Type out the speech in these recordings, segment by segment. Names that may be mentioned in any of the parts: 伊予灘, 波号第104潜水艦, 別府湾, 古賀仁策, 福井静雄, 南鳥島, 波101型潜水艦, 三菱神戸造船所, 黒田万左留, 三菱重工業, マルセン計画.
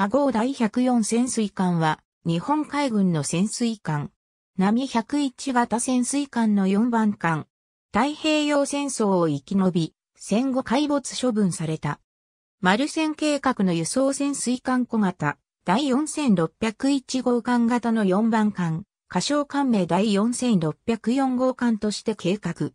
波号第104潜水艦は、日本海軍の潜水艦。波101型潜水艦の4番艦。太平洋戦争を生き延び、戦後海没処分された。マルセン計画の輸送潜水艦小型、第4601号艦型の4番艦、仮称艦名第4604号艦として計画。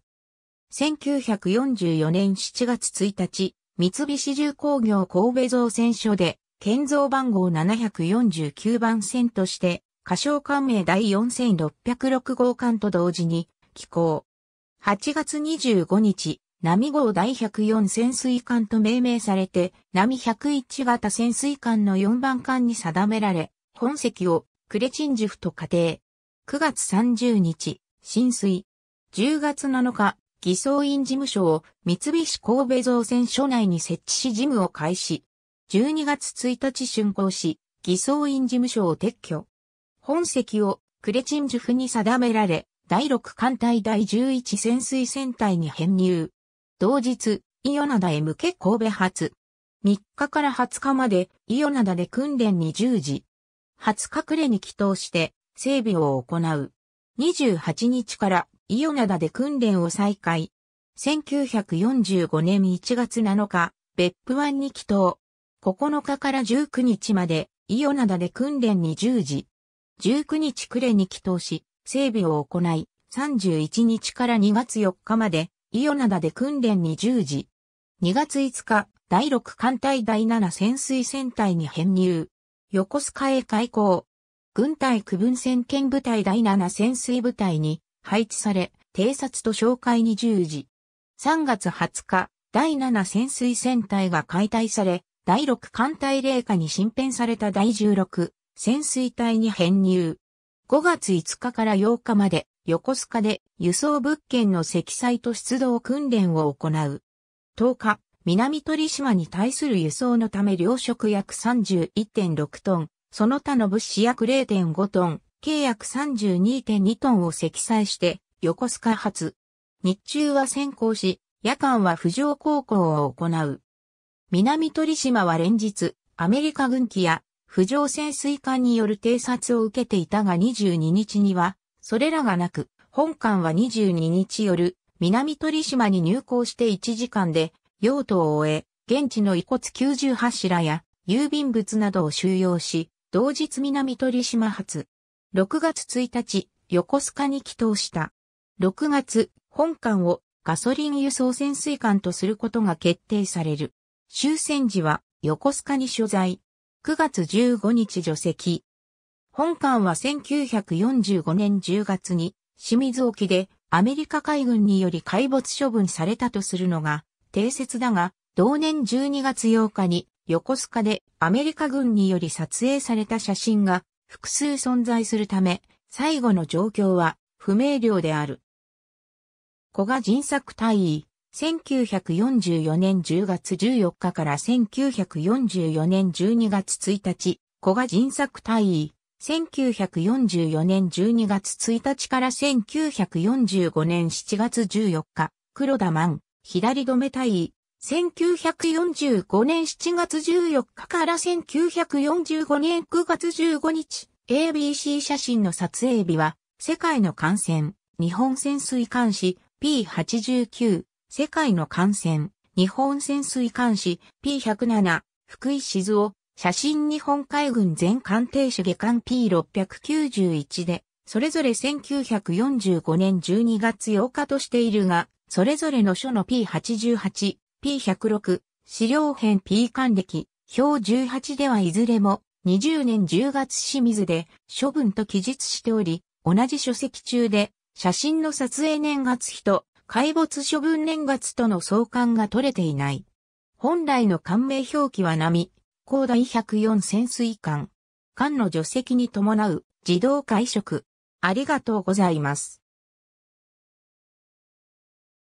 1944年7月1日、三菱重工業神戸造船所で、建造番号749番線として、仮称艦名第4606号艦と同時に、起工。8月25日、波号第104潜水艦と命名されて、波101型潜水艦の4番艦に定められ、本籍をクレチンジュフと仮定。9月30日、進水。10月7日、偽装院事務所を三菱神戸造船所内に設置し事務を開始。12月1日竣工し、偽装院事務所を撤去。本籍をクレチンジュフに定められ、第6艦隊第11潜水船隊に編入。同日、伊予灘へ向け神戸発。3日から20日まで伊予灘で訓練に従事。20日暮れに帰島して整備を行う。28日から伊予灘で訓練を再開。1945年1月7日、別府湾に帰島。9日から19日まで伊予灘で訓練に従事。19日暮れに帰島し、整備を行い、31日から2月4日まで伊予灘で訓練に従事。2月5日、第6艦隊第7潜水船隊に編入。横須賀へ開港。軍隊区分船検部隊第7潜水部隊に配置され、偵察と哨戒に従事。3月20日、第7潜水船隊が解体され、第6艦隊隷下に新編された第16潜水隊に編入。5月5日から8日まで、横須賀で輸送物件の積載と出動訓練を行う。10日、南鳥島に対する輸送のため糧食約 31.6 トン、その他の物資約 0.5 トン、計約 32.2 トンを積載して、横須賀発。日中は潜航し、夜間は浮上航行を行う。南鳥島は連日、アメリカ軍機や、浮上潜水艦による偵察を受けていたが22日には、それらがなく、本艦は22日夜、南鳥島に入港して1時間で、用途を終え、現地の遺骨98柱や、郵便物などを収容し、同日南鳥島発。6月1日、横須賀に帰島した。6月、本艦をガソリン輸送潜水艦とすることが決定される。終戦時は、横須賀に所在。9月15日除籍。本艦は1945年10月に清水沖でアメリカ海軍により海没処分されたとするのが定説だが、同年12月8日に横須賀でアメリカ軍により撮影された写真が複数存在するため、最後の状況は不明瞭である。古賀仁策大尉。1944年10月14日から1944年12月1日、古賀仁策大尉。1944年12月1日から1945年7月14日、黒田万、左留大尉。1945年7月14日から1945年9月15日、ABC 写真の撮影日は、世界の艦船、日本潜水艦誌 P89。世界の艦船、日本潜水艦誌 P107、福井静雄、写真日本海軍全艦艇種下艦 P691 で、それぞれ1945年12月8日としているが、それぞれの書の P88、P106、資料編 P 艦歴、表18ではいずれも、20年10月清水で処分と記述しており、同じ書籍中で、写真の撮影年月日と、海没処分年月との相関が取れていない。本来の艦名表記は波、号第104潜水艦。艦の除籍に伴う自動解職。ありがとうございます。